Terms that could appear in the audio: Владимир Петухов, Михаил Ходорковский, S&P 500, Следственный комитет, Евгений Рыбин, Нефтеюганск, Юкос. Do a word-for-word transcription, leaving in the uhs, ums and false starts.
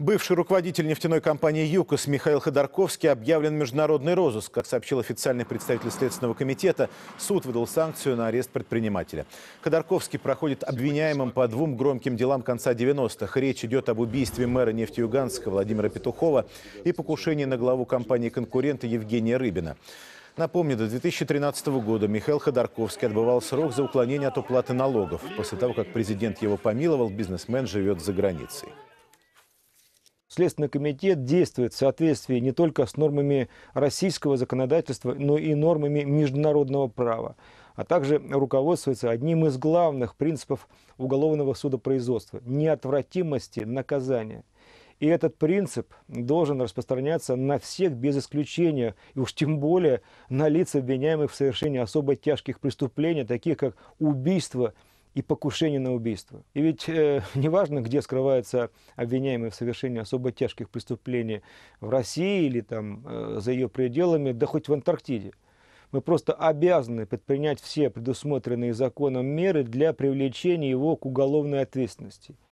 Бывший руководитель нефтяной компании «Юкос» Михаил Ходорковский объявлен в международный розыск. Как сообщил официальный представитель Следственного комитета, суд выдал санкцию на арест предпринимателя. Ходорковский проходит обвиняемым по двум громким делам конца девяностых. Речь идет об убийстве мэра Нефтеюганска Владимира Петухова и покушении на главу компании-конкурента Евгения Рыбина. Напомню, до две тысячи тринадцатого года Михаил Ходорковский отбывал срок за уклонение от уплаты налогов. После того, как президент его помиловал, бизнесмен живет за границей. Следственный комитет действует в соответствии не только с нормами российского законодательства, но и нормами международного права, а также руководствуется одним из главных принципов уголовного судопроизводства – неотвратимости наказания. И этот принцип должен распространяться на всех без исключения, и уж тем более на лиц, обвиняемых в совершении особо тяжких преступлений, таких как убийство и покушение на убийство. И ведь э, неважно, где скрываются обвиняемые в совершении особо тяжких преступлений, в России или там, э, за ее пределами, да хоть в Антарктиде. Мы просто обязаны предпринять все предусмотренные законом меры для привлечения его к уголовной ответственности.